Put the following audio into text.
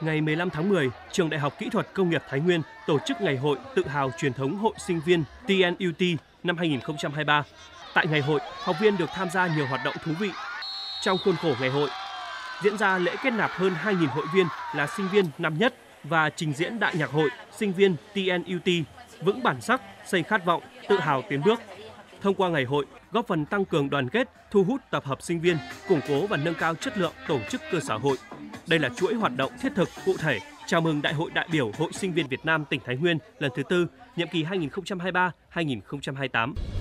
Ngày 15 tháng 10, Trường Đại học Kỹ thuật Công nghiệp Thái Nguyên tổ chức Ngày hội tự hào truyền thống hội sinh viên TNUT năm 2023. Tại ngày hội, học viên được tham gia nhiều hoạt động thú vị. Trong khuôn khổ ngày hội, diễn ra lễ kết nạp hơn 2.000 hội viên là sinh viên năm nhất và trình diễn đại nhạc hội sinh viên TNUT vững bản sắc, xây khát vọng, tự hào tiến bước. Thông qua ngày hội, góp phần tăng cường đoàn kết, thu hút tập hợp sinh viên, củng cố và nâng cao chất lượng tổ chức cơ sở hội. Đây là chuỗi hoạt động thiết thực cụ thể chào mừng Đại hội đại biểu Hội Sinh viên Việt Nam tỉnh Thái Nguyên lần thứ 4, nhiệm kỳ 2023-2028.